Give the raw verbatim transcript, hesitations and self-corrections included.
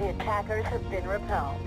The attackers have been repelled.